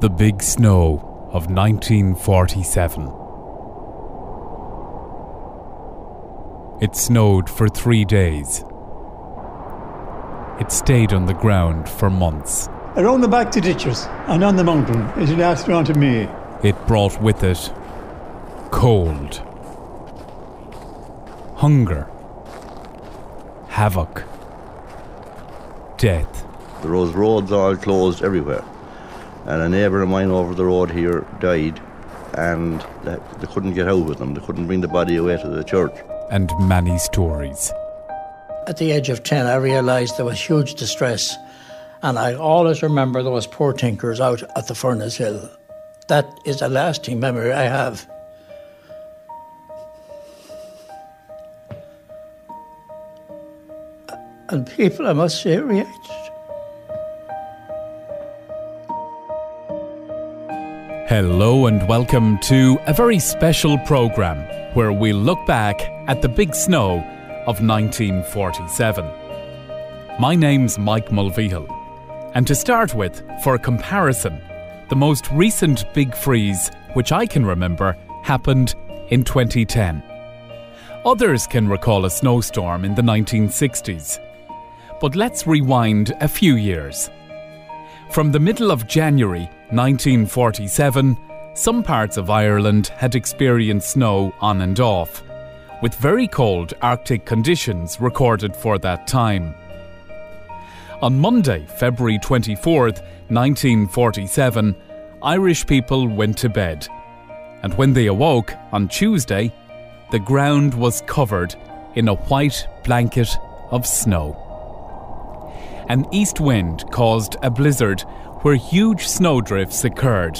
the big snow of 1947. It snowed for 3 days. It stayed on the ground for months. Around the back to ditches and on the mountain, it lasted on to May. It brought with it cold, hunger, havoc, death. There was roads all closed everywhere, and a neighbour of mine over the road here died, and they couldn't get out with them. They couldn't bring the body away to the church. And many stories. At the age of 10, I realised there was huge distress, and I always remember those poor tinkers out at the Furnace Hill. That is a lasting memory I have. And people, I must say, reacted. Hello and welcome to a very special programme where we look back at the big snow of 1947. My name's Mike Mulvihill, and to start with, for comparison, the most recent big freeze, which I can remember, happened in 2010. Others can recall a snowstorm in the 1960s. But let's rewind a few years. From the middle of January 1947, some parts of Ireland had experienced snow on and off, with very cold Arctic conditions recorded for that time. On Monday, February 24th, 1947, Irish people went to bed, and when they awoke on Tuesday, the ground was covered in a white blanket of snow. An east wind caused a blizzard where huge snowdrifts occurred.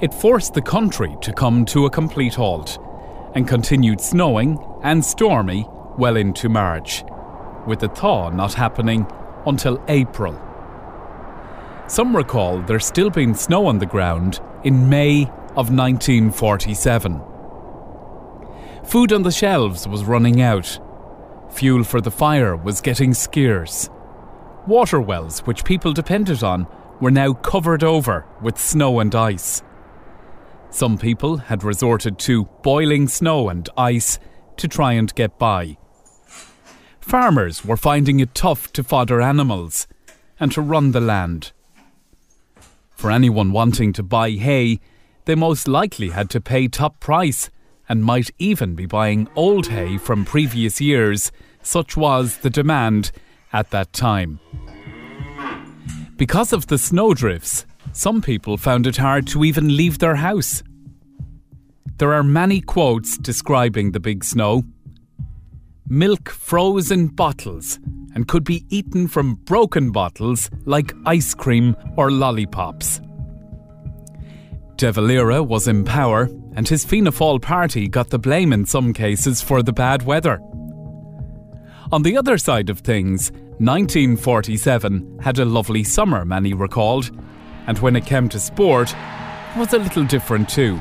It forced the country to come to a complete halt and continued snowing and stormy well into March, with the thaw not happening until April. Some recall there still being snow on the ground in May of 1947. Food on the shelves was running out. Fuel for the fire was getting scarce. Water wells, which people depended on, were now covered over with snow and ice. Some people had resorted to boiling snow and ice to try and get by. Farmers were finding it tough to fodder animals and to run the land. For anyone wanting to buy hay, they most likely had to pay top price and might even be buying old hay from previous years. Such was the demand at that time. Because of the snowdrifts, some people found it hard to even leave their house. There are many quotes describing the big snow. Milk froze in bottles and could be eaten from broken bottles like ice cream or lollipops. De Valera was in power, and his Fianna Fáil party got the blame in some cases for the bad weather. On the other side of things, 1947 had a lovely summer, many recalled, and when it came to sport, it was a little different too,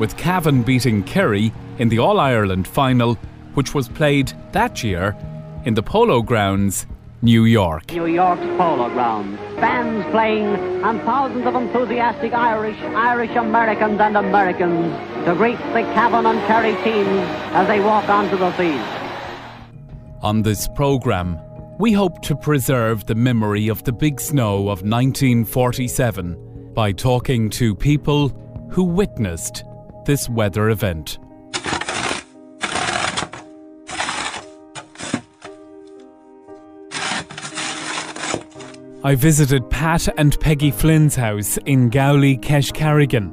with Cavan beating Kerry in the All Ireland Final, which was played that year in the Polo Grounds, New York. New York's Polo Grounds. Fans playing and thousands of enthusiastic Irish-Americans and Americans to greet the Cavan and Kerry teams as they walk onto the field. On this programme, we hope to preserve the memory of the big snow of 1947 by talking to people who witnessed this weather event. I visited Pat and Peggy Flynn's house in Gowley, Keshkarigan.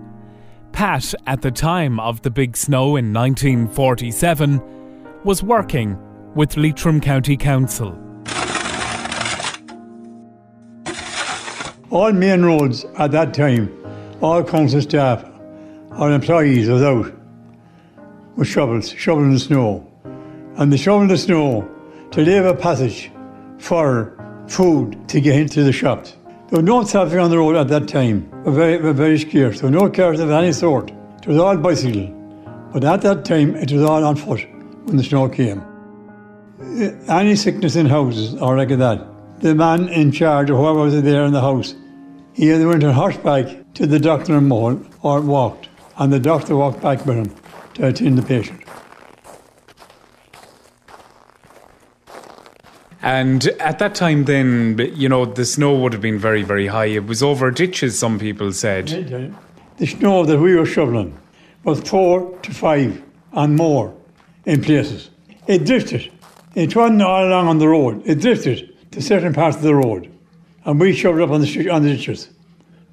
Pat, at the time of the big snow in 1947, was working with Leitrim County Council. All main roads at that time, all council staff, our employees was out with shovels, shoveling the snow. And they shoveled the snow to leave a passage for food to get into the shops. There was no traffic on the road at that time. Very scarce. There were no cars of any sort. It was all bicycle. But at that time, it was all on foot when the snow came. Any sickness in houses or like that, the man in charge or whoever was there in the house He either went on horseback to the doctor in Mohol or walked, and the doctor walked back with him to attend the patient. And at that time then, you know, the snow would have been very, very high. It was over ditches, some people said. The snow that we were shoveling was 4 to 5 and more in places. It drifted. It wasn't all along on the road. It drifted to certain parts of the road. And we shoved up on the ditches,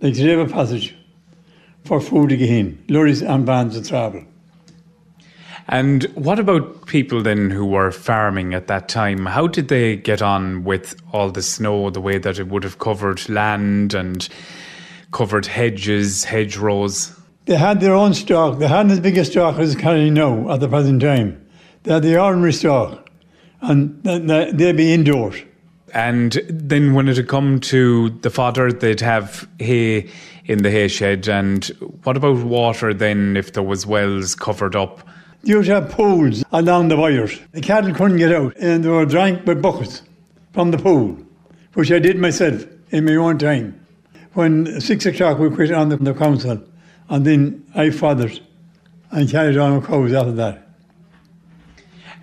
like the river passage, for food again, lorries and vans of travel. And what about people then who were farming at that time? How did they get on with all the snow, the way that it would have covered land and covered hedges, hedgerows? They had their own stock. They hadn't as big a stock as Kerry now at the present time. They had the ordinary stock, and they'd be indoors. And then when it had come to the fodder, they'd have hay in the hay shed. And what about water then, if there was wells covered up? They used to have pools along the wires. The cattle couldn't get out, and they were drank with buckets from the pool, which I did myself in my own time. When 6 o'clock we quit on the council, and then I fathered and carried on with cows after that.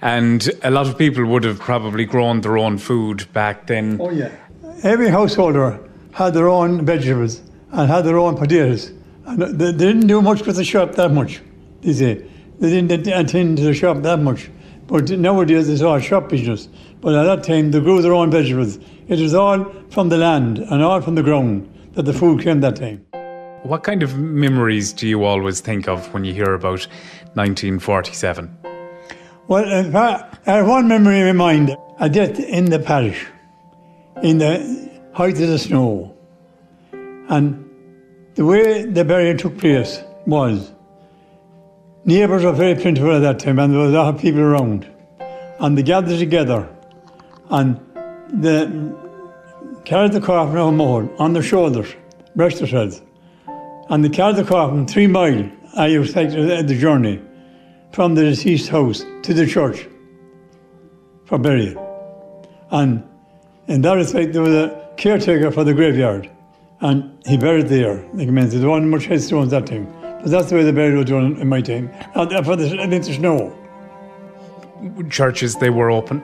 And a lot of people would have probably grown their own food back then. Oh, yeah. Every householder had their own vegetables and had their own potatoes. And they didn't do much with the shop that much, you see. They didn't attend to the shop that much. But nowadays it's all shop business. But at that time they grew their own vegetables. It was all from the land and all from the ground that the food came that time. What kind of memories do you always think of when you hear about 1947? Well, in fact, I have one memory in my mind. A death in the parish, in the height of the snow. And the way the burial took place was, neighbours were very plentiful at that time, and there were a lot of people around. And they gathered together, and they carried the coffin of Mohol on their shoulders, braced themselves. And they carried the coffin 3 miles, I expect, the journey from the deceased house to the church for burial. And in that respect, there was a caretaker for the graveyard, and he buried there. Like I mentioned, there wasn't much headstones that time, but that's the way the burial was done in my time, for the snow. Churches, they were open?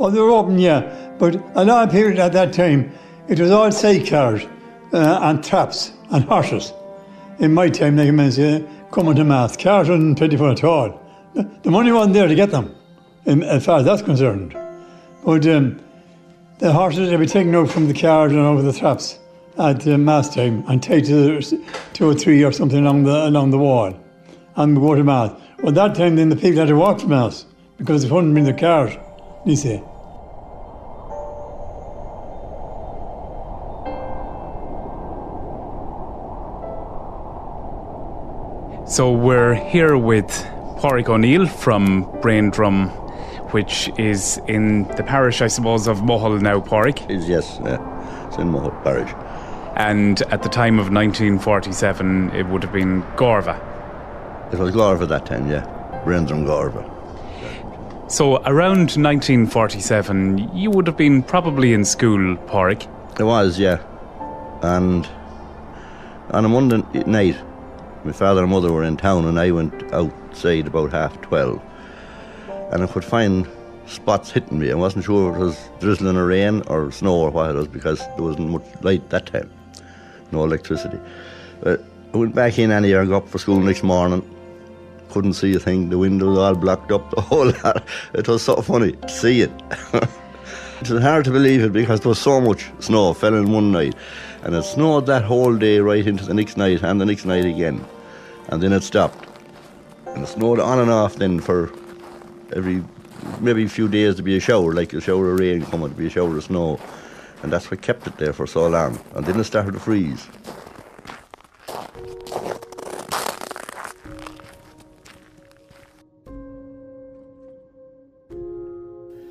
Oh, they were open, yeah. But a lot of people at that time, it was all sidecars and traps and horses. In my time, like I mentioned, coming to mass, cars weren't plentiful at all. The money wasn't there to get them, as far as that's concerned. But the horses would be taken out from the cars and over the traps at mass time and tied to 2 or 3 or something along the wall, and go to mass. Well, that time then the people had to walk to mass because they couldn't bring their cars, you see. So we're here with Pádraig O'Neill from Braindrum, which is in the parish, I suppose, of Mohol now, Pádraig? Yes, yeah. It's in Mohol parish. And at the time of 1947, it would have been Garvagh. It was Garvagh that time, yeah. Braindrum Garvagh. So around 1947, you would have been probably in school, Pádraig? I was, yeah. And on a Monday night, my father and mother were in town, and I went outside about 12:30, and I could find spots hitting me. I wasn't sure if it was drizzling or rain or snow or what it was, because there wasn't much light that time, no electricity. I went back in and I got up for school next morning, couldn't see a thing, the windows all blocked up, the whole lot. It was so funny to see it. It was hard to believe it, because there was so much snow, fell in one night, and it snowed that whole day right into the next night and the next night again. And then it stopped. And it snowed on and off then for maybe a few days to be a shower, like a shower of rain coming, to be a shower of snow. And that's what kept it there for so long. And then it started to freeze.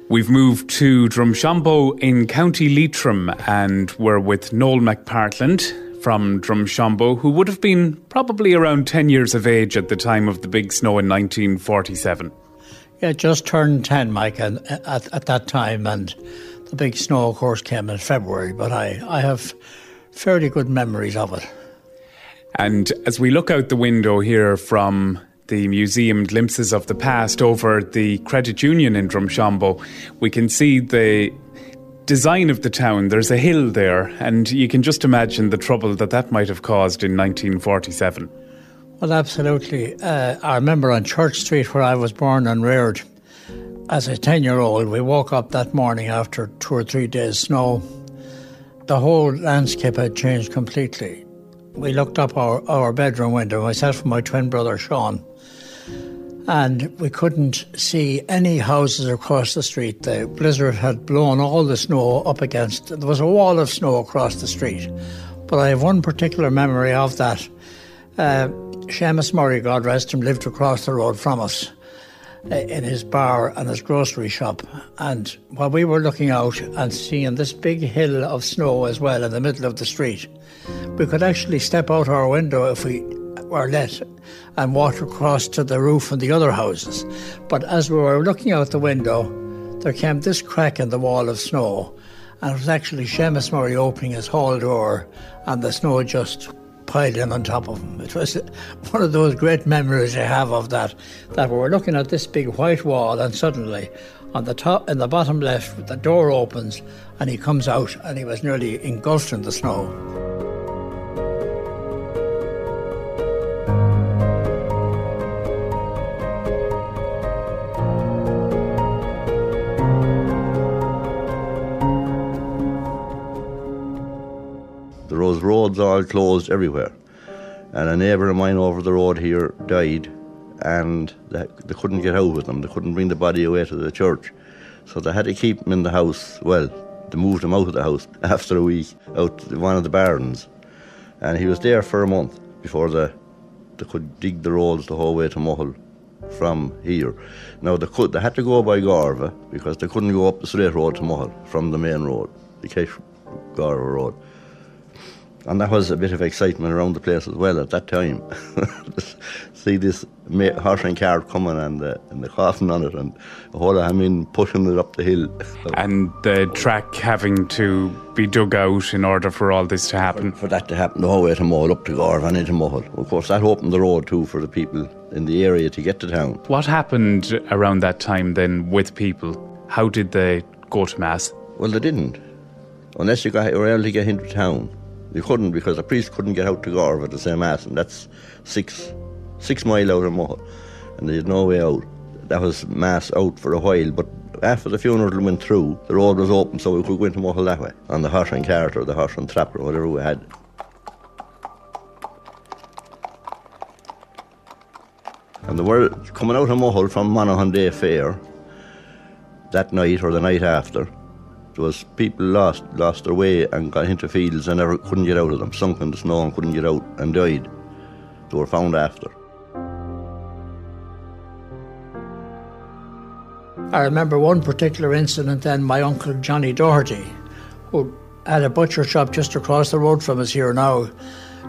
We've moved to Drumshanbo in County Leitrim, and we're with Noel McPartland from Drumshanbo, who would have been probably around 10 years of age at the time of the big snow in 1947. Yeah, just turned 10, Mike, and at that time, and the big snow, of course, came in February, but I have fairly good memories of it. And as we look out the window here from the museum glimpses of the past over the credit union in Drumshanbo, we can see the design of the town. There's a hill there, and you can just imagine the trouble that that might have caused in 1947. Well, absolutely. I remember on Church Street, where I was born and reared, as a 10-year-old, we woke up that morning after 2 or 3 days snow. The whole landscape had changed completely. We looked up our bedroom window, myself and my twin brother Sean, and we couldn't see any houses across the street. The blizzard had blown all the snow up against, there was a wall of snow across the street. But I have one particular memory of that. Seamus Murray, God rest him, lived across the road from us in his bar and his grocery shop, and while we were looking out and seeing this big hill of snow as well in the middle of the street, we could actually step out our window if we were let and walk across to the roof and the other houses. But as we were looking out the window, there came this crack in the wall of snow, and it was actually Seamus Murray opening his hall door, and the snow just piled in on top of him. It was one of those great memories I have of that we were looking at this big white wall, and suddenly on the top, in the bottom left, the door opens and he comes out, and he was nearly engulfed in the snow. Roads all closed everywhere, and a neighbour of mine over the road here died, and they couldn't get out with him. They couldn't bring the body away to the church, so they had to keep him in the house. Well, they moved him out of the house after a week out to one of the barns, and he was there for a month before they could dig the roads the whole way to Mohill from here. Now they had to go by Garvagh, because they couldn't go up the straight road to Mohill from the main road, the Garvagh road. And that was a bit of excitement around the place as well at that time. See this horse and cart coming, and the coffin on it, and the whole of him pushing it up the hill. And the track having to be dug out in order for all this to happen. For that to happen the whole way to Mohol, up to Garve and into Mohol. Of course, that opened the road too for the people in the area to get to town. What happened around that time then with people? How did they go to mass? Well, they didn't. Unless you were able to get into town. You couldn't, because the priest couldn't get out to Garvagh at the same mass, and that's six miles out of Mohol, and there's no way out. That was mass out for a while, but after the funeral went through, the road was open, so we could go into Mohol that way, on the horse and cart or the horse and trap or whatever we had. And they were coming out of Mohol from Monaghan Day Fair that night or the night after. There was people lost their way and got into fields and never couldn't get out of them, sunk in the snow and couldn't get out and died. They were found after. I remember one particular incident then, my uncle Johnny Doherty, who had a butcher shop just across the road from us here now.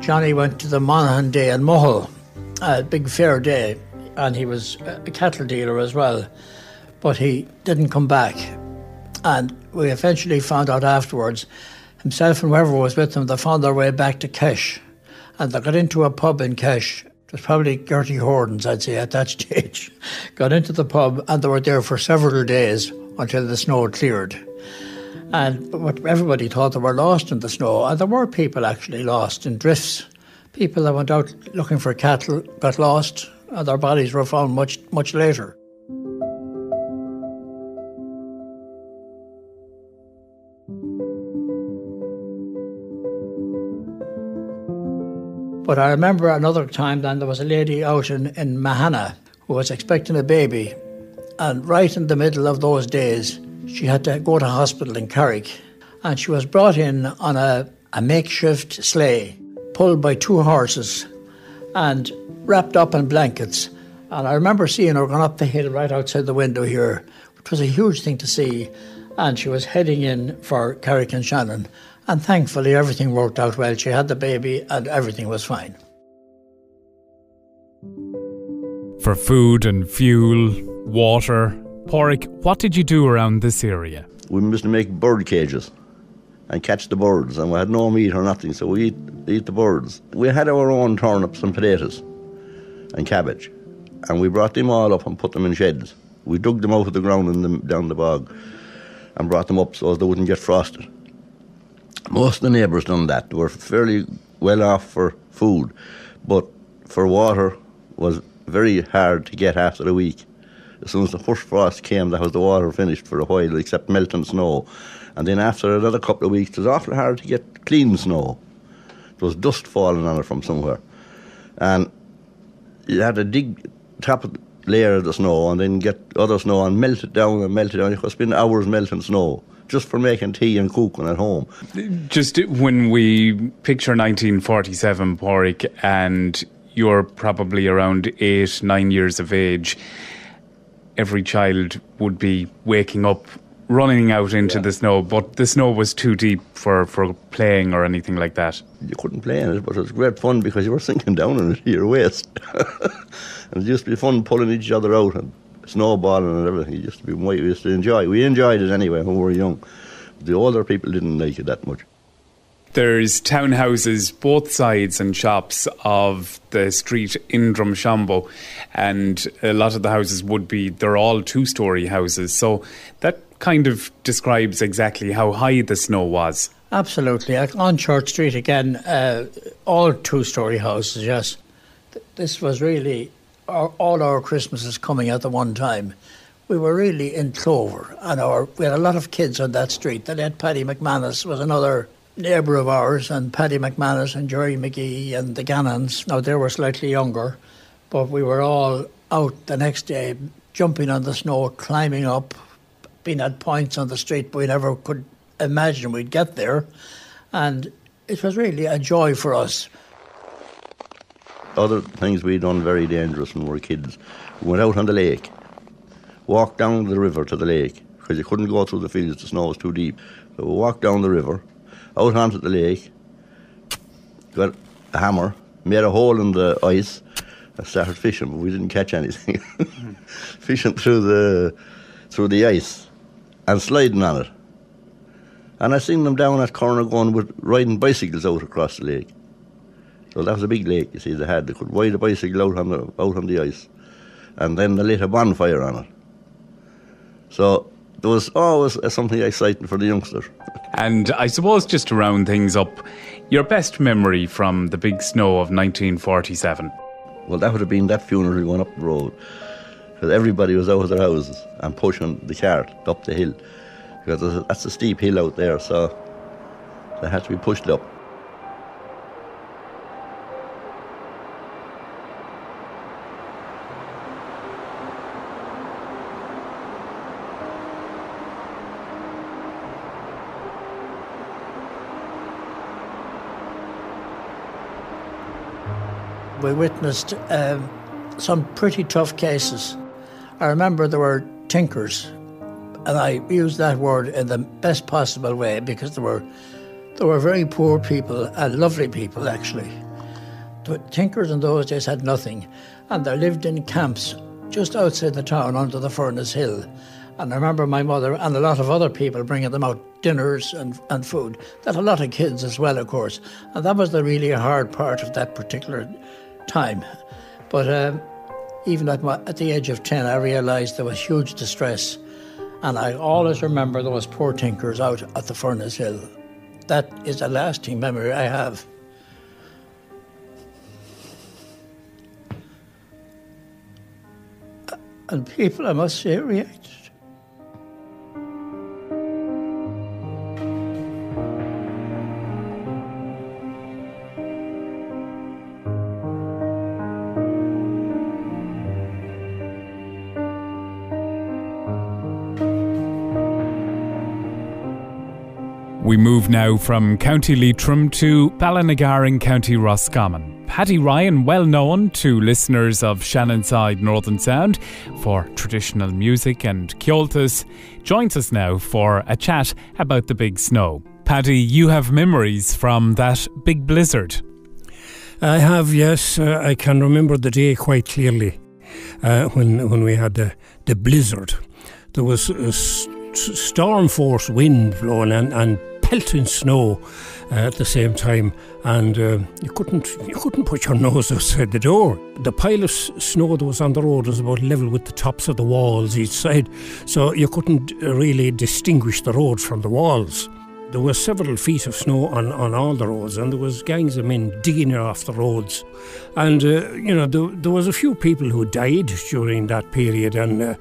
Johnny went to the Monaghan Day in Mohol, a big fair day, and he was a cattle dealer as well, but he didn't come back. And we eventually found out afterwards, himself and whoever was with them, they found their way back to Kesh. And they got into a pub in Kesh. It was probably Gertie Horden's, I'd say, at that stage. Got into the pub, and they were there for several days until the snow cleared. And everybody thought they were lost in the snow. And there were people actually lost in drifts. People that went out looking for cattle got lost, and their bodies were found much, much later. But I remember another time then there was a lady out in Mahana who was expecting a baby, and right in the middle of those days she had to go to hospital in Carrick, and she was brought in on a makeshift sleigh pulled by two horses and wrapped up in blankets. And I remember seeing her going up the hill right outside the window here, which was a huge thing to see, and she was heading in for Carrick and Shannon. And thankfully, everything worked out well. She had the baby and everything was fine. For food and fuel, water, Pádraig, what did you do around this area? We used to make bird cages and catch the birds, and we had no meat or nothing, so we eat the birds. We had our own turnips and potatoes and cabbage, and we brought them all up and put them in sheds. We dug them out of the ground and down the bog and brought them up so as they wouldn't get frosted. Most of the neighbours done that. They were fairly well off for food, but for water was very hard to get after a week. As soon as the first frost came, that was the water finished for a while, except melting snow. And then after another couple of weeks, it was awfully hard to get clean snow. There was dust falling on it from somewhere. And you had to dig top of the layer of the snow and then get other snow and melt it down and melt it down. You could spend hours melting snow just for making tea and cooking at home. Just when we picture 1947, Pádraig, and you're probably around 8, 9 years of age, every child would be waking up, running out into the snow, but the snow was too deep for playing or anything like that. You couldn't play in it, but it was great fun because you were sinking down in it to your waist. And it used to be fun pulling each other out and snowballing and everything. It used to be we used to enjoy. We enjoyed it anyway when we were young. But the older people didn't like it that much. There's townhouses both sides and shops of the street in Drumshanbo, and a lot of the houses would be, they're all two-storey houses, so that kind of describes exactly how high the snow was. Absolutely. On Church Street again, all two-storey houses, yes. This was really all our Christmases coming at the one time. We were really in clover, and we had a lot of kids on that street. Then had Paddy McManus was another neighbour of ours, and Paddy McManus and Jerry McGee and the Gannons. Now, they were slightly younger, but we were all out the next day, jumping on the snow, climbing up, being at points on the street, but we never could imagine we'd get there. And it was really a joy for us. Other things we done very dangerous when we were kids. We went out on the lake, walked down the river to the lake, because you couldn't go through the fields, the snow was too deep. So we walked down the river, out onto the lake, got a hammer, made a hole in the ice, and started fishing, but we didn't catch anything. Fishing through the ice and sliding on it. And I seen them down at Corner going with riding bicycles out across the lake. So that was a big lake, you see, they had. They could ride a bicycle out on the ice. And then they lit a bonfire on it. So there was always something exciting for the youngsters. And I suppose just to round things up, your best memory from the big snow of 1947? Well, that would have been that funeral going up the road, because everybody was out of their houses and pushing the cart up the hill, because that's a steep hill out there, so they had to be pushed up. We witnessed some pretty tough cases. I remember there were tinkers, and I use that word in the best possible way, because there were very poor people and lovely people, actually. The tinkers in those days had nothing, and they lived in camps just outside the town under the Furnace Hill. And I remember my mother and a lot of other people bringing them out dinners and food. That a lot of kids as well, of course. And that was the really hard part of that particular time. But even at the age of 10, I realised there was huge distress. And I always remember those poor tinkers out at the Furnace Hill. That is a lasting memory I have. And people, I must say, reacted. We move now from County Leitrim to Ballinagar in County Roscommon. Paddy Ryan, well known to listeners of Shannonside Northern Sound for traditional music and Ceoltas, joins us now for a chat about the big snow. Paddy, you have memories from that big blizzard. I have, yes. I can remember the day quite clearly when we had the blizzard. There was a storm force wind blowing and pelting snow at the same time, and you couldn't put your nose outside the door. The pile of snow that was on the road was about level with the tops of the walls each side, so you couldn't really distinguish the road from the walls. There were several feet of snow on all the roads, and there was gangs of men digging it off the roads. And, there was a few people who died during that period, and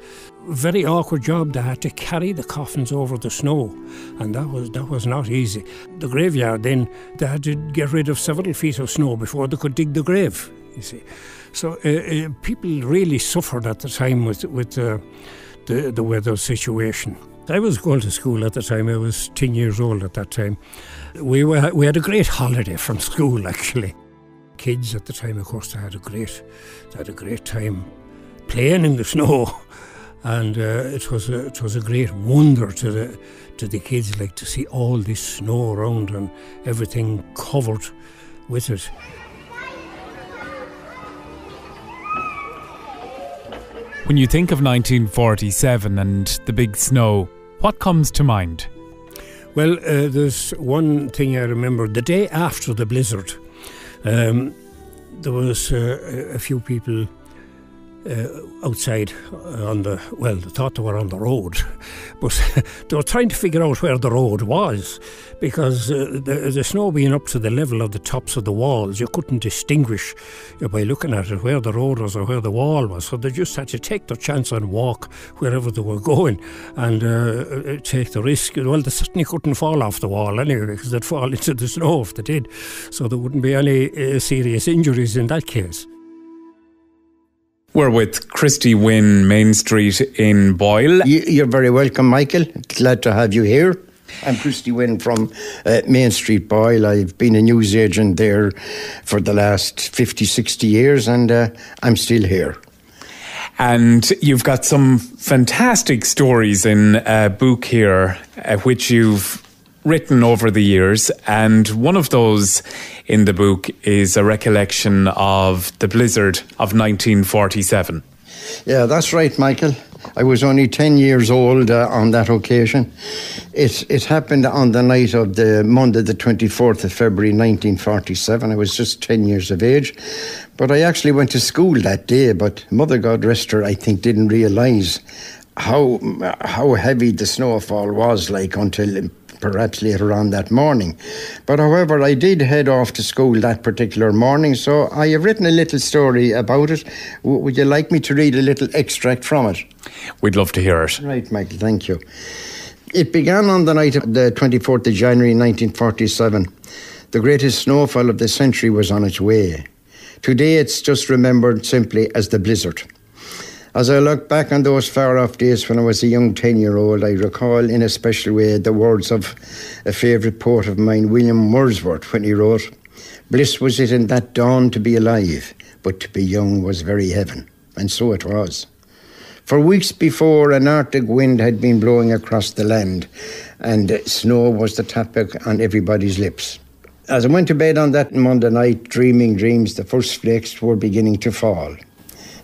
very awkward job. They had to carry the coffins over the snow, and that was not easy. The graveyard then, they had to get rid of several feet of snow before they could dig the grave, you see. So people really suffered at the time with the weather situation. I was going to school at the time. I was 10 years old at that time. We had a great holiday from school, actually. Kids at the time, of course, they had a great time playing in the snow, and it was a great wonder to the kids, like, to see all this snow around and everything covered with it. When you think of 1947 and the big snow, what comes to mind? Well, there's one thing I remember. The day after the blizzard, there was a few people outside on the, well, they thought they were on the road, but they were trying to figure out where the road was, because the snow being up to the level of the tops of the walls, you couldn't distinguish by looking at it where the road was or where the wall was, so they just had to take their chance and walk wherever they were going and take the risk. Well, they certainly couldn't fall off the wall anyway, because they'd fall into the snow if they did, so there wouldn't be any serious injuries in that case. We're with Christy Wynne, Main Street in Boyle. You're very welcome, Michael. Glad to have you here. I'm Christy Wynne from Main Street, Boyle. I've been a newsagent there for the last 50, 60 years, and I'm still here. And you've got some fantastic stories in a book here, which you've written over the years, and one of those in the book is a recollection of the blizzard of 1947. Yeah, that's right, Michael. I was only 10 years old on that occasion. It happened on the night of the Monday, the 24th of February 1947. I was just 10 years of age, but I actually went to school that day, but Mother, God rest her, I think didn't realise how heavy the snowfall was, like, until perhaps later on that morning. But however, I did head off to school that particular morning, so I have written a little story about it. Would you like me to read a little extract from it? We'd love to hear it. Right, Michael, thank you. It began on the night of the 24th of January 1947. The greatest snowfall of the century was on its way. Today it's just remembered simply as the blizzard. As I look back on those far-off days when I was a young 10-year-old, I recall in a special way the words of a favourite poet of mine, William Wordsworth, when he wrote, "Bliss was it in that dawn to be alive, but to be young was very heaven." And so it was. For weeks before, an Arctic wind had been blowing across the land, and snow was the topic on everybody's lips. As I went to bed on that Monday night, dreaming dreams, the first flakes were beginning to fall.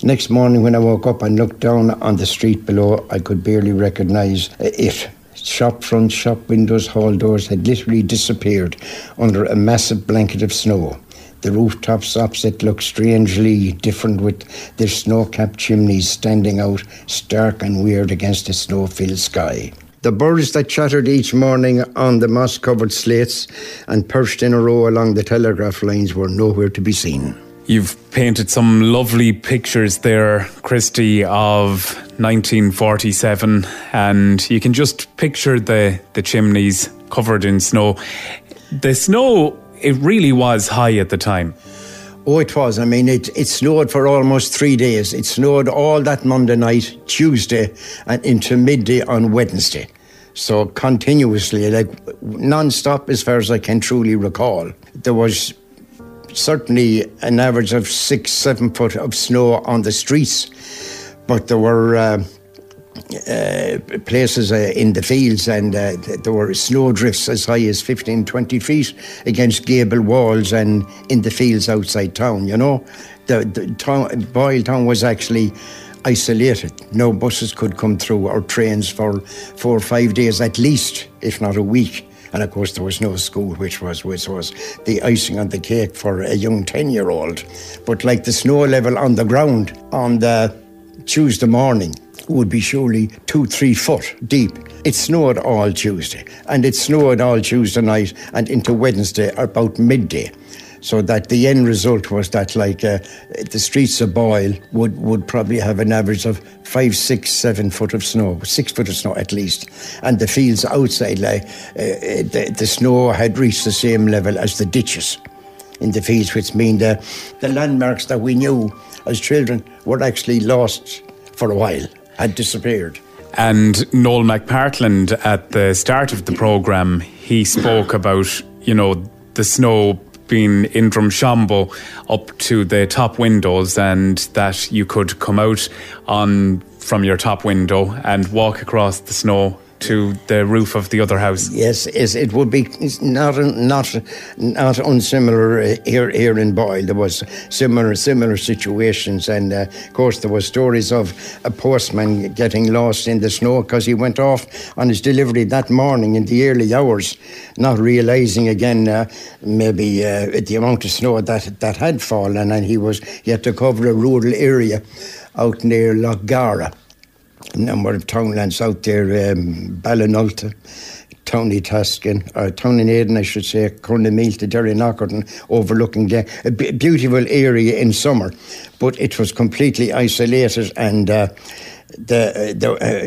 Next morning when I woke up and looked down on the street below, I could barely recognise it. Shop fronts, shop windows, hall doors had literally disappeared under a massive blanket of snow. The rooftops opposite looked strangely different, with their snow-capped chimneys standing out stark and weird against the snow-filled sky. The birds that chattered each morning on the moss-covered slates and perched in a row along the telegraph lines were nowhere to be seen. You've painted some lovely pictures there, Christy, of 1947, and you can just picture the chimneys covered in snow. The snow, it really was high at the time. Oh, it was. I mean, it snowed for almost 3 days. It snowed all that Monday night, Tuesday, and into midday on Wednesday. So continuously, like non-stop as far as I can truly recall. There was certainly an average of 6-7 foot of snow on the streets, but there were places in the fields, and there were snow drifts as high as 15-20 feet against gable walls and in the fields outside town, you know. The town, Boyle town, was actually isolated. No buses could come through or trains for 4 or 5 days at least, if not a week. And of course there was no school, which was the icing on the cake for a young 10-year-old. But like the snow level on the ground on the Tuesday morning would be surely 2-3 foot deep. It snowed all Tuesday, and it snowed all Tuesday night and into Wednesday about midday. So that the end result was that, like, the streets of Boyle would probably have an average of 5, 6, 7 foot of snow, 6 foot of snow at least. And the fields outside, like, the snow had reached the same level as the ditches in the fields, which mean the landmarks that we knew as children were actually lost for a while, had disappeared. And Noel McPartland, at the start of the programme, he spoke about, you know, the snow been in Drumshanbo up to the top windows, and that you could come out on from your top window and walk across the snow to the roof of the other house. Yes, it would be not unsimilar here in Boyle. There was similar situations, and of course there were stories of a postman getting lost in the snow because he went off on his delivery that morning in the early hours, not realising again maybe the amount of snow that had fallen, and he had to cover a rural area out near Lough Key. A number of townlands out there, Ballinulta, Tony Taskin, or Tony Naden, I should say, Cornamil to Derry Knockerton, overlooking a beautiful area in summer, but it was completely isolated, and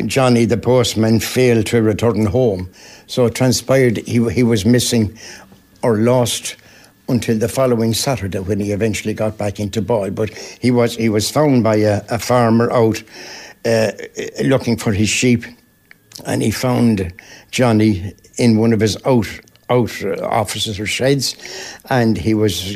Johnny the postman failed to return home. So it transpired he was missing or lost until the following Saturday, when he eventually got back into Boyle. But he was found by a farmer out looking for his sheep, and he found Johnny in one of his out offices or sheds, and he was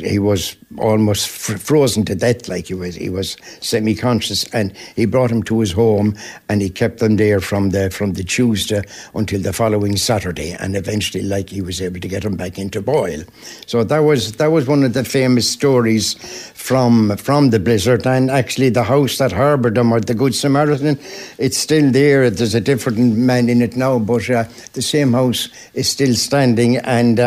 almost frozen to death, like he was semi-conscious, and he brought him to his home, and he kept them there from the Tuesday until the following Saturday, and eventually, like, he was able to get him back into Boyle. So that was one of the famous stories from the blizzard. And actually the house that harboured them, or the Good Samaritan, it's still there. There's a different man in it now, but the same house is still standing. And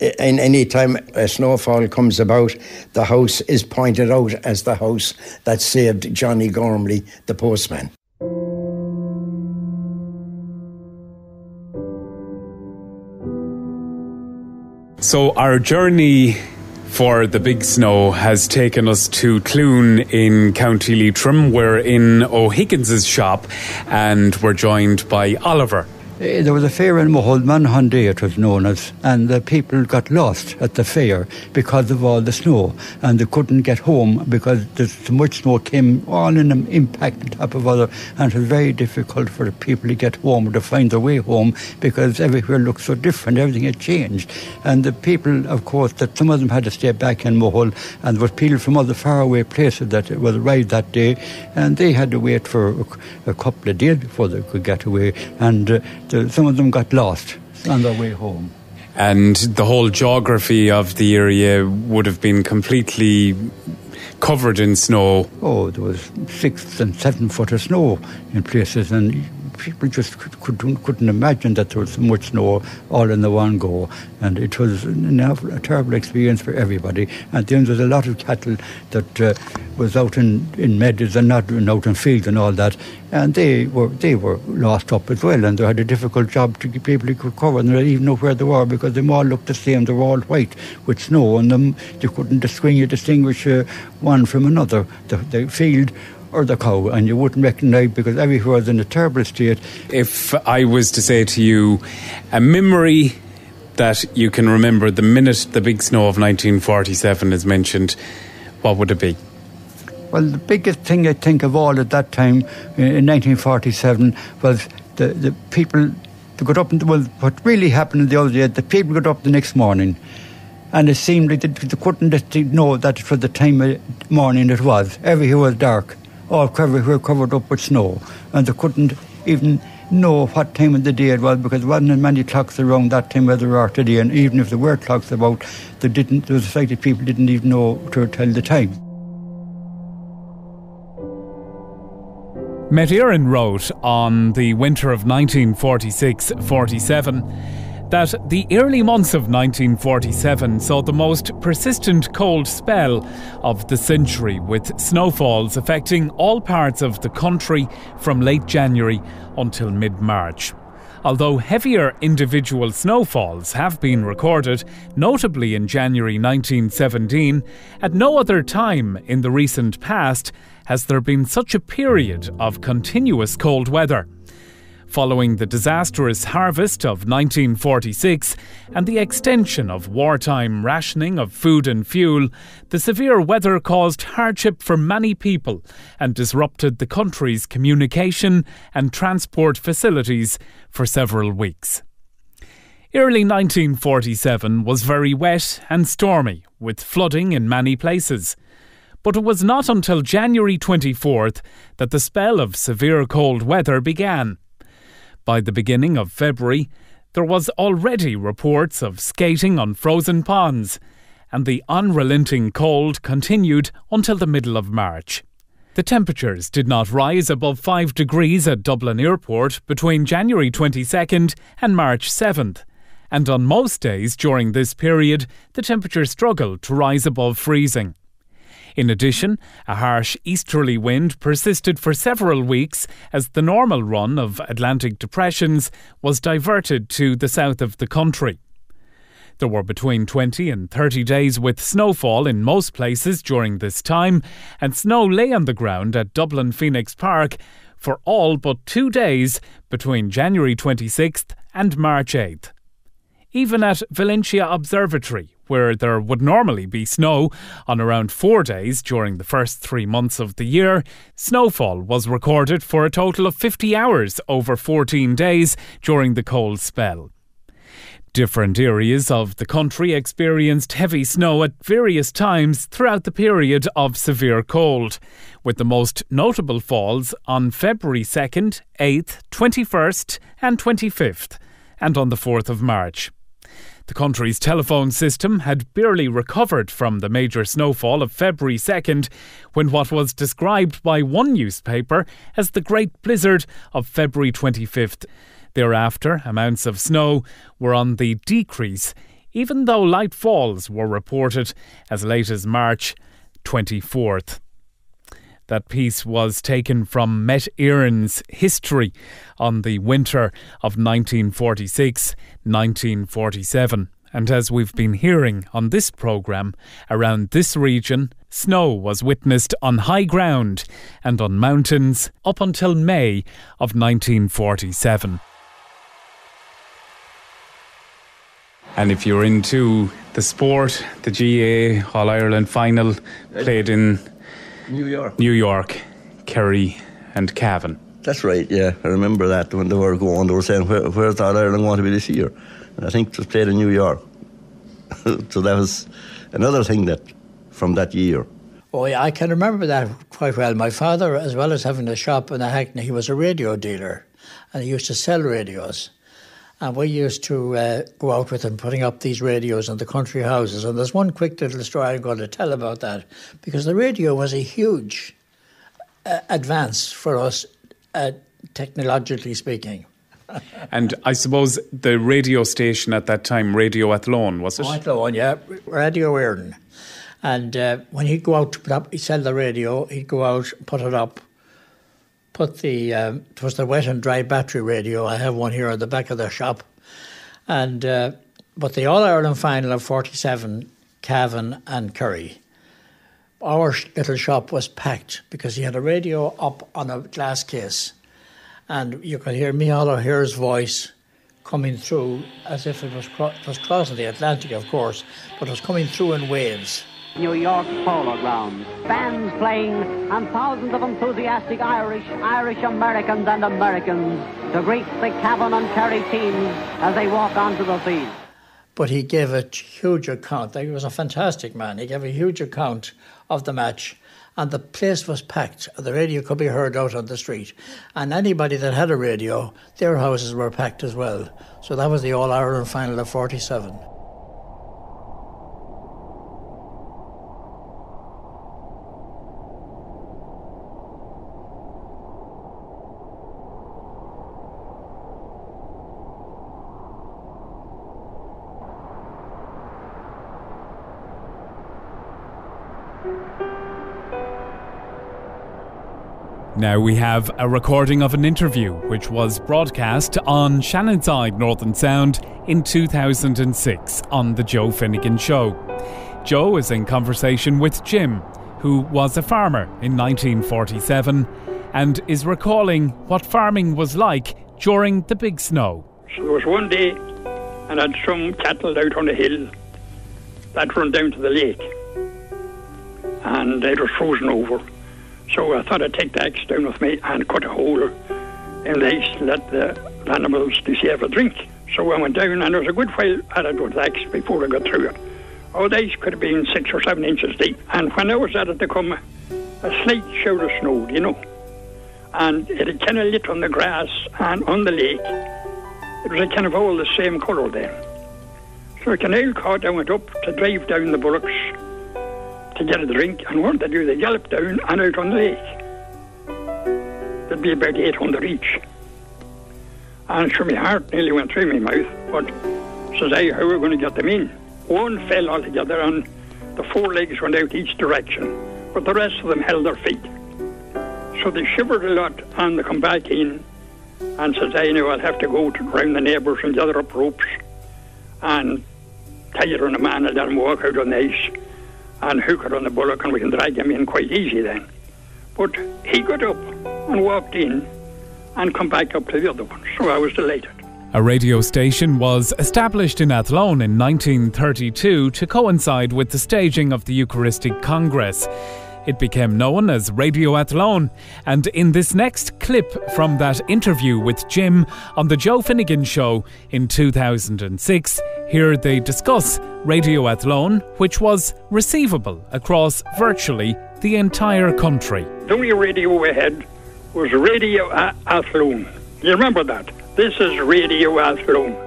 any time a snowfall comes about, the house is pointed out as the house that saved Johnny Gormley, the postman. So our journey for the big snow has taken us to Clune in County Leitrim. We're in O'Higgins's shop, and we're joined by Oliver. There was a fair in Mohol, Monaghan Day it was known as, and the people got lost at the fair because of all the snow, and they couldn't get home because so much snow came all in an impact on top of other, and it was very difficult for the people to get home or to find their way home because everywhere looked so different, everything had changed. And the people, of course, that some of them had to stay back in Mohol, and there were people from other faraway places that would arrive that day, and they had to wait for a couple of days before they could get away, and some of them got lost on their way home. And the whole geography of the area would have been completely covered in snow. Oh, there was 6 and 7 foot of snow in places, and people just couldn't imagine that there was so much snow all in the one go. And it was a terrible experience for everybody. And then there's a lot of cattle that was out in meadows and not out in fields and all that, and they were lost up as well, and they had a difficult job to get people to cover, and they didn't even know where they were because they all looked the same. They were all white with snow on them. They couldn't distinguish one from another, the field or the cow, and you wouldn't recognise, because everywhere was in a terrible state. If I was to say to you a memory that you can remember the minute the big snow of 1947 is mentioned, what would it be? Well, the biggest thing I think of all at that time in 1947 was the people that got up. Well, what really happened the other day, the people got up the next morning, and it seemed like they couldn't know that it was the time of morning it was. Everywhere was dark. All covered up with snow, and they couldn't even know what time of the day it was, because there wasn't many clocks around that time where there are today, and even if there were clocks about, there was a fact that people didn't even know to tell the time. Met Éireann wrote on the winter of 1946-47 that the early months of 1947 saw the most persistent cold spell of the century, with snowfalls affecting all parts of the country from late January until mid-March. Although heavier individual snowfalls have been recorded, notably in January 1917, at no other time in the recent past has there been such a period of continuous cold weather. Following the disastrous harvest of 1946 and the extension of wartime rationing of food and fuel, the severe weather caused hardship for many people and disrupted the country's communication and transport facilities for several weeks. Early 1947 was very wet and stormy, with flooding in many places. But it was not until January 24th that the spell of severe cold weather began. By the beginning of February, there was already reports of skating on frozen ponds, and the unrelenting cold continued until the middle of March. The temperatures did not rise above 5 degrees at Dublin Airport between January 22nd and March 7th. And on most days during this period, the temperature struggled to rise above freezing. In addition, a harsh easterly wind persisted for several weeks as the normal run of Atlantic depressions was diverted to the south of the country. There were between 20 and 30 days with snowfall in most places during this time, and snow lay on the ground at Dublin Phoenix Park for all but 2 days between January 26th and March 8th. Even at Valentia Observatory, where there would normally be snow on around 4 days during the first 3 months of the year, snowfall was recorded for a total of 50 hours over 14 days during the cold spell. Different areas of the country experienced heavy snow at various times throughout the period of severe cold, with the most notable falls on February 2nd, 8th, 21st and 25th, and on the 4th of March. The country's telephone system had barely recovered from the major snowfall of February 2nd, when what was described by one newspaper as the Great Blizzard of February 25th. Thereafter, amounts of snow were on the decrease, even though light falls were reported as late as March 24th. That piece was taken from Met Éireann's History on the winter of 1946-1947. And as we've been hearing on this programme, around this region, snow was witnessed on high ground and on mountains up until May of 1947. And if you're into the sport, the GAA All Ireland Final played in New York, Kerry and Cavan. That's right, yeah. I remember that when they were going, they were saying, where's All Ireland going to be this year? And I think it was played in New York. So that was another thing that from that year. Oh yeah, I can remember that quite well. My father, as well as having a shop in the Hackney, he was a radio dealer and he used to sell radios. And we used to go out with him putting up these radios in the country houses. And there's one quick little story I'm going to tell about that, because the radio was a huge advance for us, technologically speaking. And I suppose the radio station at that time, Radio Athlone, was it? Oh, Athlone, yeah, Radio Éireann. And when he'd go out to put up, he'd sell the radio, he'd go out, put it up. It was the wet and dry battery radio. I have one here at the back of the shop. And but the All Ireland Final of 47, Cavan and Kerry, our little shop was packed because he had a radio up on a glass case, and you could hear Micheál O'Hare's voice coming through as if it was crossing the Atlantic, of course, but it was coming through in waves. New York Polo Grounds, fans playing and thousands of enthusiastic Irish-Americans and Americans to greet the Cavan and Kerry teams as they walk onto the field. But he gave a huge account. He was a fantastic man. He gave a huge account of the match, and the place was packed. The radio could be heard out on the street, and anybody that had a radio, their houses were packed as well. So that was the All-Ireland Final of 47. Now we have a recording of an interview which was broadcast on Shannonside Northern Sound in 2006 on the Joe Finnegan Show. Joe is in conversation with Jim, who was a farmer in 1947 and is recalling what farming was like during the big snow. So there was one day and I had some cattle out on a hill that run down to the lake and it was frozen over. So I thought I'd take the axe down with me and cut a hole in the ice, let the animals deserve a drink. So I went down and there was a good while at it with the axe before I got through it. Oh, the ice could have been 6 or 7 inches deep. And when I was at it, there come a slight shower of snow, you know. And it had kind of lit on the grass and on the lake. It was a kind of all the same colour then. So I nailed cart and went up to drive down the bullocks to get a drink, and what they do, they galloped down and out on the lake. There'd be about 800 each. And sure, my heart nearly went through my mouth, but says I, how are we going to get them in? One fell altogether and the four legs went out each direction, but the rest of them held their feet. So they shivered a lot and they come back in, and says I, now I'll have to go round the neighbours and gather up ropes and tie it on a man and let him walk out on the ice and hook it on the bullock, and we can drag him in quite easy then. But he got up and walked in and come back up to the other one, so I was delighted. A radio station was established in Athlone in 1932 to coincide with the staging of the Eucharistic Congress. It became known as Radio Athlone, and in this next clip from that interview with Jim on the Joe Finnegan Show in 2006, here they discuss Radio Athlone, which was receivable across virtually the entire country. The only radio we had was Radio Athlone. You remember that? This is Radio Athlone.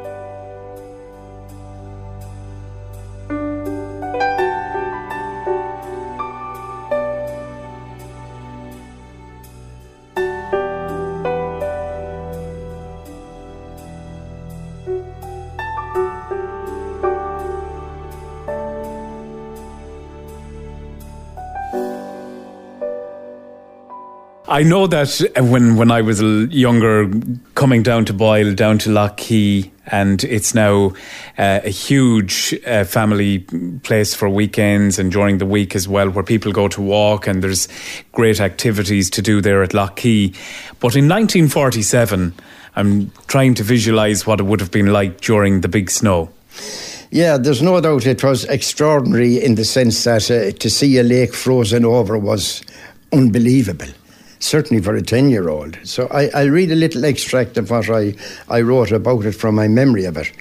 I know that when I was younger, coming down to Boyle, down to Lough Key, and it's now a huge family place for weekends and during the week as well, where people go to walk, and there's great activities to do there at Lough Key. But in 1947, I'm trying to visualise what it would have been like during the big snow. Yeah, there's no doubt it was extraordinary in the sense that to see a lake frozen over was unbelievable. Certainly for a 10-year-old. So I'll read a little extract of what I wrote about it from my memory of it.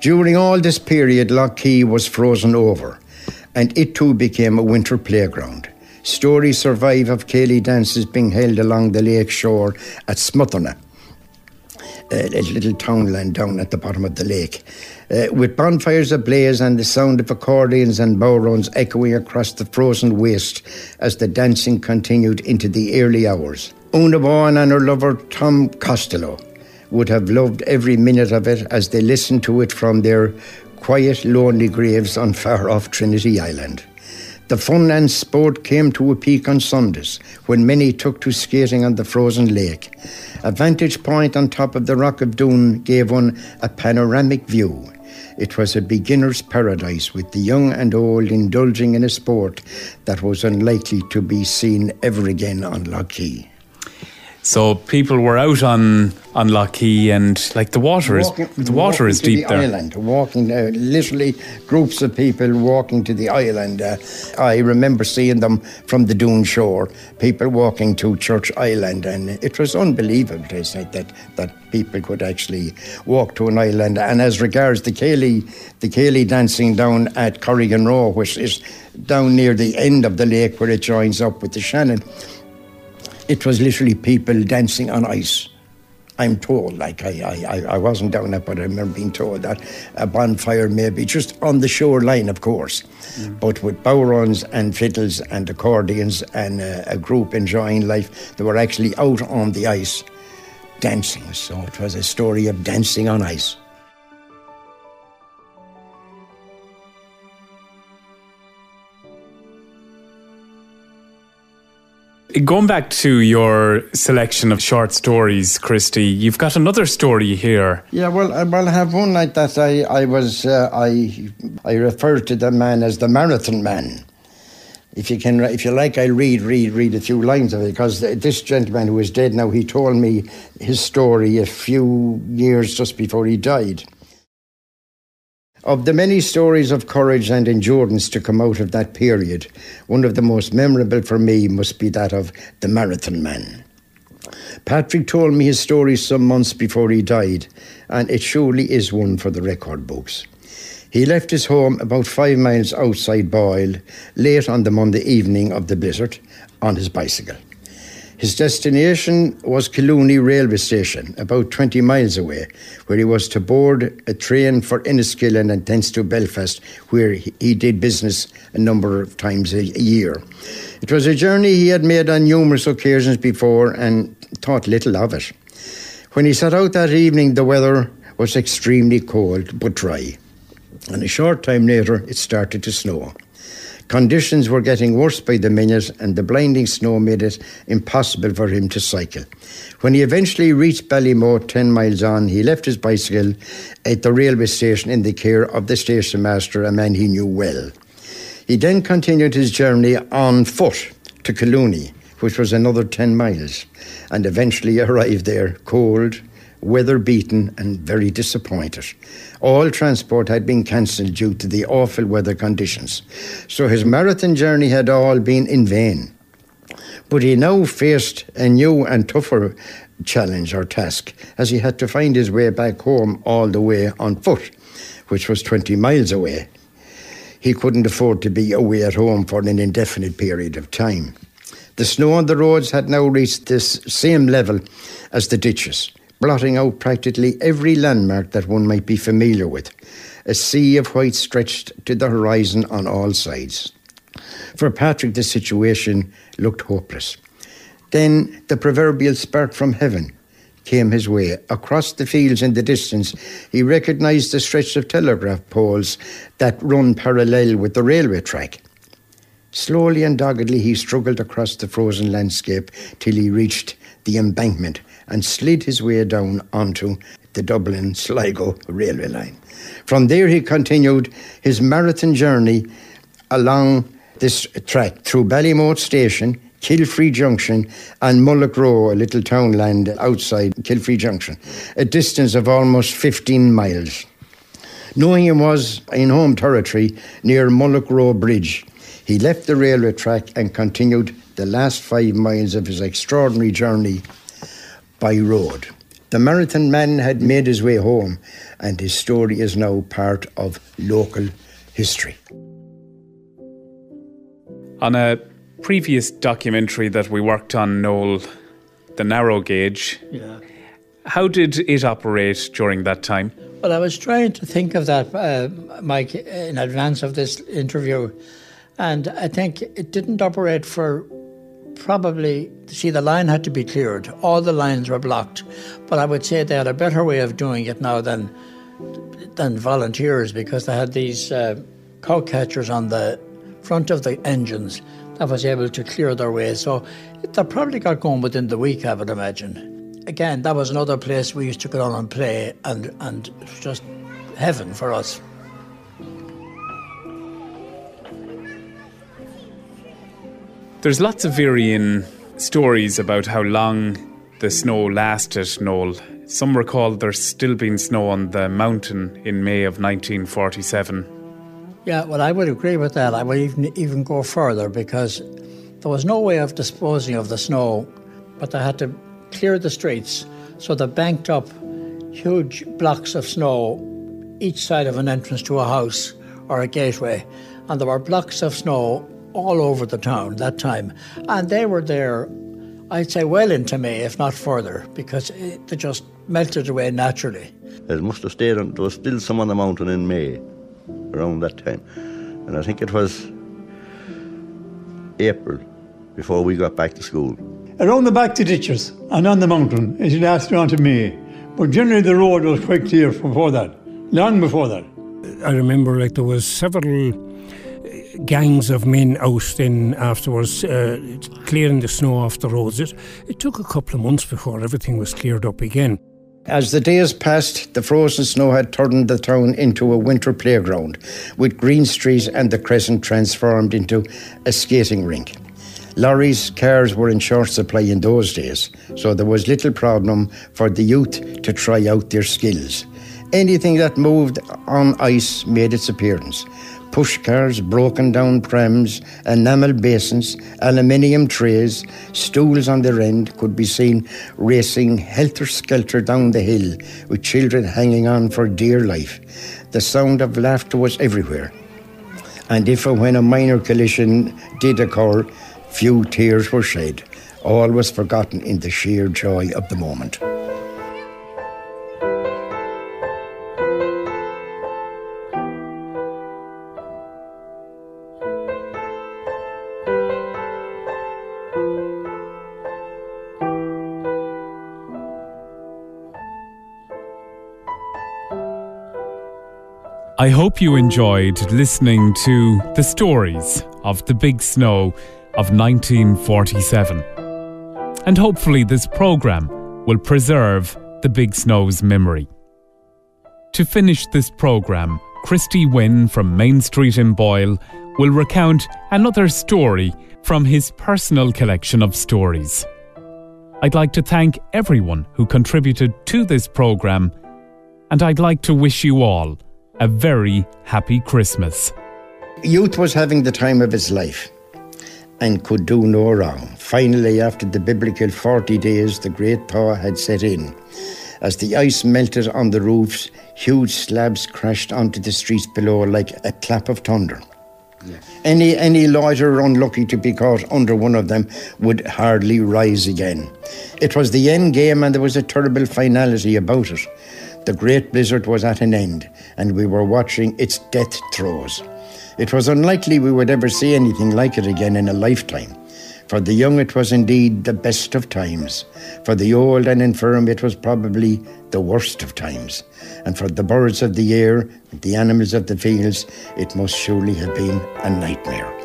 During all this period, Lough Key was frozen over, and it too became a winter playground. Stories survive of ceilidh dances being held along the lake shore at Smotherna, a little townland down at the bottom of the lake, with bonfires ablaze and the sound of accordions and bowrons echoing across the frozen waste as the dancing continued into the early hours. Una Vaughan and her lover Tom Costello would have loved every minute of it as they listened to it from their quiet, lonely graves on far-off Trinity Island. The fun and sport came to a peak on Sundays, when many took to skating on the frozen lake. A vantage point on top of the Rock of Doon gave one a panoramic view. It was a beginner's paradise, with the young and old indulging in a sport that was unlikely to be seen ever again on Lough Key. So people were out on Lough Key, and like the water is deep there. Walking literally groups of people walking to the island. I remember seeing them from the Doon shore, people walking to Church Island, and it was unbelievable that people could actually walk to an island. And as regards the ceilidh dancing down at Corrigan Row, which is down near the end of the lake where it joins up with the Shannon, it was literally people dancing on ice. I'm told, I wasn't down there, but I remember being told that a bonfire maybe just on the shoreline, of course, but with bowrons and fiddles and accordions and a group enjoying life. They were actually out on the ice dancing, so it was a story of dancing on ice. Going back to your selection of short stories, Christy, you've got another story here. Yeah, well, I have one like that. I refer to the man as the Marathon Man. If you like, I'll read a few lines of it, because this gentleman who is dead now, he told me his story a few years just before he died. Of the many stories of courage and endurance to come out of that period, one of the most memorable for me must be that of the Marathon Man. Patrick told me his story some months before he died, and it surely is one for the record books. He left his home about 5 miles outside Boyle, late on the Monday evening of the blizzard, on his bicycle. His destination was Killooney railway station, about 20 miles away, where he was to board a train for Enniskillen and thence to Belfast, where he did business a number of times a year. It was a journey he had made on numerous occasions before and thought little of it. When he set out that evening, the weather was extremely cold but dry, and a short time later it started to snow. Conditions were getting worse by the minute, and the blinding snow made it impossible for him to cycle. When he eventually reached Ballymote 10 miles on, he left his bicycle at the railway station in the care of the station master, a man he knew well. He then continued his journey on foot to Killooney, which was another 10 miles, and eventually arrived there cold, weather-beaten and very disappointed. All transport had been cancelled due to the awful weather conditions, so his marathon journey had all been in vain. But he now faced a new and tougher challenge or task, as he had to find his way back home all the way on foot, which was 20 miles away. He couldn't afford to be away at home for an indefinite period of time. The snow on the roads had now reached this same level as the ditches, blotting out practically every landmark that one might be familiar with. A sea of white stretched to the horizon on all sides. For Patrick, the situation looked hopeless. Then the proverbial spark from heaven came his way. Across the fields in the distance, he recognised the stretch of telegraph poles that run parallel with the railway track. Slowly and doggedly, he struggled across the frozen landscape till he reached the embankment and slid his way down onto the Dublin-Sligo railway line. From there he continued his marathon journey along this track through Ballymote Station, Kilfree Junction and Mullaghrow, a little townland outside Kilfree Junction, a distance of almost 15 miles. Knowing he was in home territory near Mullaghrow Bridge, he left the railway track and continued the last 5 miles of his extraordinary journey by road. The Marathon Man had made his way home, and his story is now part of local history. On a previous documentary that we worked on, Noel, the narrow gauge, how did it operate during that time? Well, I was trying to think of that, Mike, in advance of this interview, and I think it didn't operate for probably, the line had to be cleared. All the lines were blocked. But I would say they had a better way of doing it now than volunteers, because they had these cow catchers on the front of the engines that was able to clear their way. So they probably got going within the week, I would imagine. Again, that was another place we used to go down and play, and it was just heaven for us. There's lots of varying stories about how long the snow lasted, Noel. Some recall there's still been snow on the mountain in May of 1947. Yeah, well, I would agree with that. I would even go further, because there was no way of disposing of the snow, but they had to clear the streets. So they banked up huge blocks of snow each side of an entrance to a house or a gateway. And there were blocks of snow all over the town that time, and they were there, I'd say, well into May, if not further, because they just melted away naturally. It must have stayed on. There was still some on the mountain in May around that time, and I think it was April before we got back to school. Around the back to ditches and on the mountain it lasted on to May, but generally the road was quite clear before that, long before that. I remember there was several gangs of men out then afterwards, clearing the snow off the roads. It took a couple of months before everything was cleared up again. As the days passed, the frozen snow had turned the town into a winter playground, with Green Street and the Crescent transformed into a skating rink. Lorries, cars were in short supply in those days, so there was little problem for the youth to try out their skills. Anything that moved on ice made its appearance. Push cars, broken down prams, enamel basins, aluminium trays, stools on their end could be seen racing helter-skelter down the hill, with children hanging on for dear life. The sound of laughter was everywhere. And if or when a minor collision did occur, few tears were shed. All was forgotten in the sheer joy of the moment. I hope you enjoyed listening to the stories of the big snow of 1947. And hopefully this programme will preserve the big snow's memory. To finish this programme, Christy Wynne from Main Street in Boyle will recount another story from his personal collection of stories. I'd like to thank everyone who contributed to this programme, and I'd like to wish you all a very happy Christmas. Youth was having the time of its life and could do no wrong. Finally, after the biblical 40 days, the great thaw had set in. As the ice melted on the roofs, huge slabs crashed onto the streets below like a clap of thunder. Yes. Any loiterer unlucky to be caught under one of them would hardly rise again. It was the end game, and there was a terrible finality about it. The great blizzard was at an end, and we were watching its death throes. It was unlikely we would ever see anything like it again in a lifetime. For the young, it was indeed the best of times. For the old and infirm, it was probably the worst of times. And for the birds of the air, the animals of the fields, it must surely have been a nightmare.